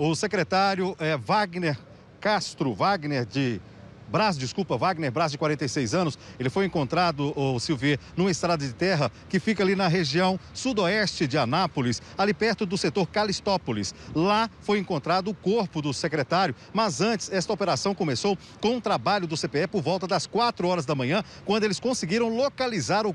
O secretário é Wagner Braz, de 46 anos. Ele foi encontrado, Silvier, numa estrada de terra que fica ali na região sudoeste de Anápolis, ali perto do setor Calistópolis. Lá foi encontrado o corpo do secretário, mas antes, esta operação começou com um trabalho do CPE por volta das 4 horas da manhã, quando eles conseguiram localizar o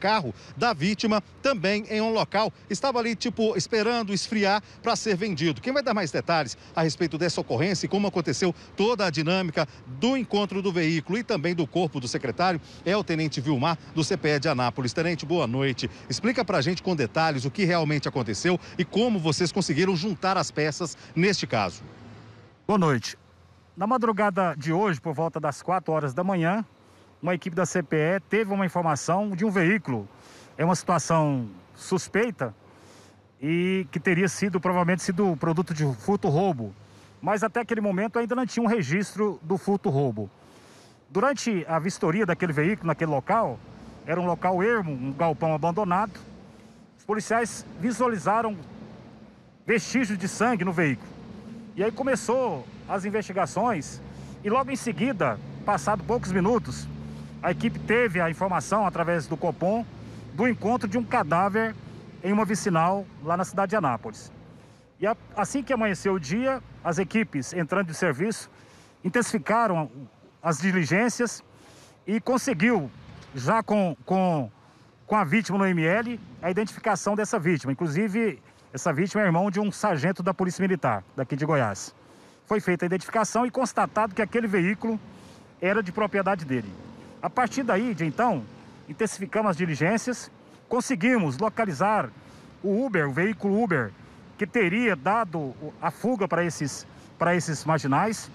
carro da vítima, também em um local. Estava ali, tipo, esperando esfriar para ser vendido. Quem vai dar mais detalhes a respeito dessa ocorrência e como aconteceu toda a dinâmica do encontro do veículo e também do corpo do secretário é o tenente Vilmar, do CPE de Anápolis. Tenente, boa noite. Explica pra gente com detalhes o que realmente aconteceu e como vocês conseguiram juntar as peças neste caso. Boa noite. Na madrugada de hoje, por volta das 4 horas da manhã, uma equipe da CPE teve uma informação de um veículo. É uma situação suspeita e que teria sido, provavelmente, sido produto de furto-roubo. Mas até aquele momento ainda não tinha um registro do furto-roubo. Durante a vistoria daquele veículo, naquele local, era um local ermo, um galpão abandonado, os policiais visualizaram vestígios de sangue no veículo. E aí começou as investigações e logo em seguida, passado poucos minutos, a equipe teve a informação, através do Copom, do encontro de um cadáver em uma vicinal lá na cidade de Anápolis. E assim que amanheceu o dia, as equipes entrando de serviço intensificaram as diligências e conseguiu, já com a vítima no ML, a identificação dessa vítima. Inclusive, essa vítima é irmão de um sargento da Polícia Militar, daqui de Goiás. Foi feita a identificação e constatado que aquele veículo era de propriedade dele. A partir daí, de então, intensificamos as diligências, conseguimos localizar o veículo Uber, que teria dado a fuga para esses marginais,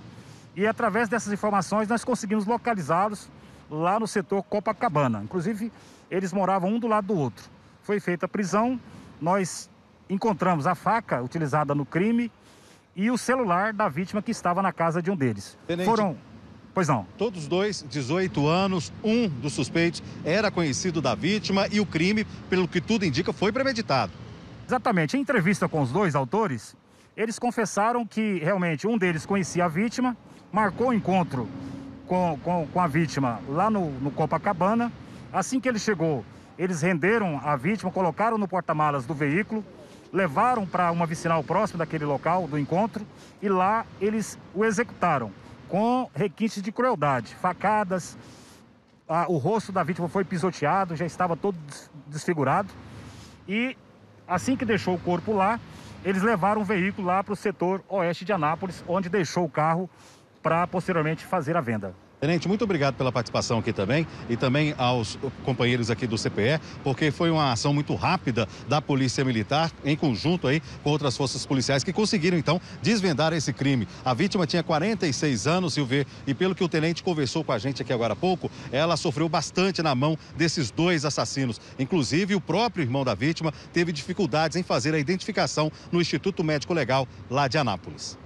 e através dessas informações nós conseguimos localizá-los lá no setor Copacabana. Inclusive, eles moravam um do lado do outro. Foi feita a prisão, nós encontramos a faca utilizada no crime e o celular da vítima que estava na casa de um deles. Tenente. Pois não. Todos dois, 18 anos, um dos suspeitos era conhecido da vítima e o crime, pelo que tudo indica, foi premeditado. Exatamente. Em entrevista com os dois autores, eles confessaram que realmente um deles conhecia a vítima, marcou o encontro com a vítima lá no Copacabana. Assim que ele chegou, eles renderam a vítima, colocaram no porta-malas do veículo, levaram para uma vicinal próxima daquele local do encontro e lá eles o executaram com requintes de crueldade, facadas. O rosto da vítima foi pisoteado, já estava todo desfigurado e... Assim que deixou o corpo lá, eles levaram o veículo lá para o setor oeste de Anápolis, onde deixou o carro para posteriormente fazer a venda. Tenente, muito obrigado pela participação aqui também e também aos companheiros aqui do CPE, porque foi uma ação muito rápida da Polícia Militar, em conjunto aí com outras forças policiais, que conseguiram então desvendar esse crime. A vítima tinha 46 anos, Silvia, e pelo que o tenente conversou com a gente aqui agora há pouco, ela sofreu bastante na mão desses dois assassinos. Inclusive, o próprio irmão da vítima teve dificuldades em fazer a identificação no Instituto Médico Legal lá de Anápolis.